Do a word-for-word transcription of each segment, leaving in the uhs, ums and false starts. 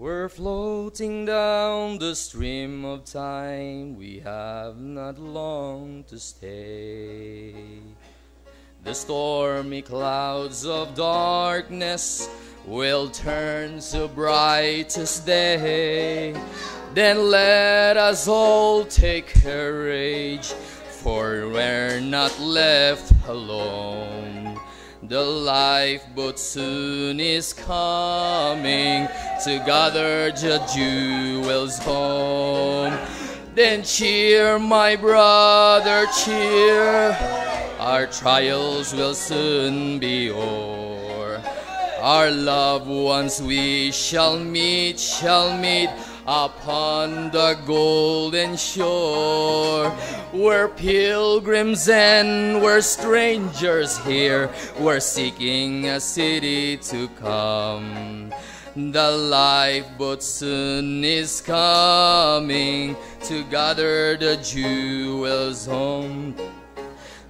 We're floating down the stream of time. We have not long to stay. The stormy clouds of darkness will turn to brightest day. Then let us all take courage, for we're not left alone. The lifeboat soon is coming to gather the jewels home. Then cheer, my brother, cheer. Our trials will soon be o'er. Our loved ones we shall meet, shall meet upon the golden shore. We're pilgrims and we're strangers here. We're seeking a city to come. The lifeboat soon is coming to gather the jewels home.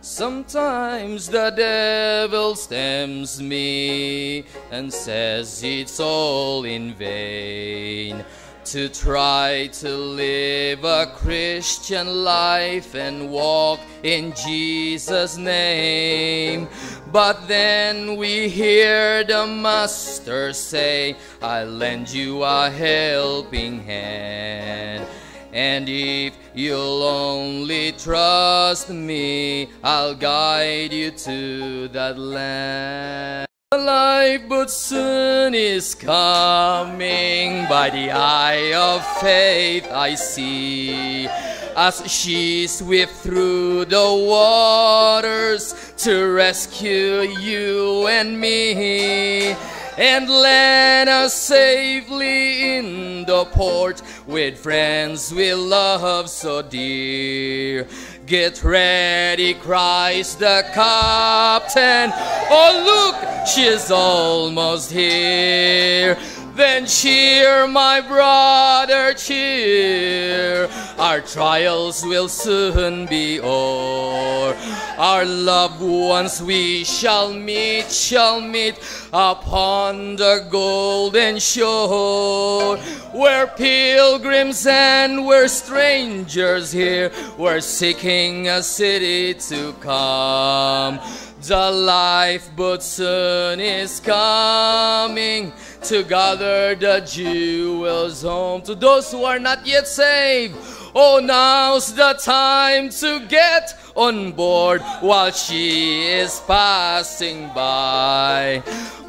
Sometimes the devil tempts me and says it's all in vain to try to live a Christian life and walk in Jesus' name. But then we hear the Master say, "I'll lend you a helping hand. And if you'll only trust me, I'll guide you to that land." The lifeboat soon is coming, by the eye of faith I see, as she swift through the waters to rescue you and me. And land us safely in the port with friends we love so dear. Get ready, cries the captain. Oh, look, she's almost here. Then cheer, my brother, cheer. Our trials will soon be o'er. Our loved ones we shall meet, shall meet upon the golden shore. We're pilgrims and we're strangers here. We're seeking a city to come. The lifeboat soon is coming to gather the jewels home. To those who are not yet saved, oh, now's the time to get on board while she is passing by.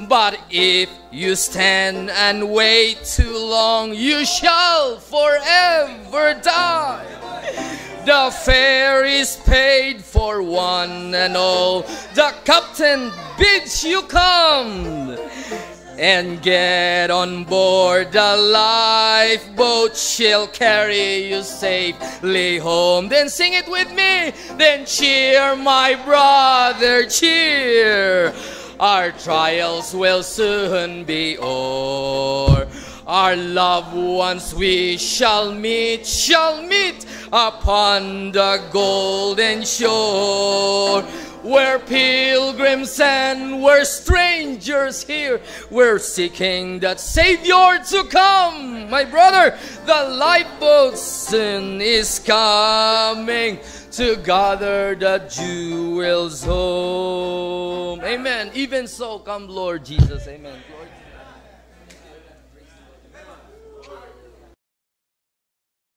But if you stand and wait too long, you shall forever die. The fare is paid for one and all. The captain bids you come and get on board the lifeboat. She'll carry you safely home. Then sing it with me. Then cheer, my brother, cheer. Our trials will soon be o'er. Our loved ones we shall meet, shall meet upon the golden shore. We're pilgrims and we're strangers here. We're seeking that Savior to come. My brother, the lifeboat soon is coming to gather the jewels home. Amen. Even so, come Lord Jesus. Amen.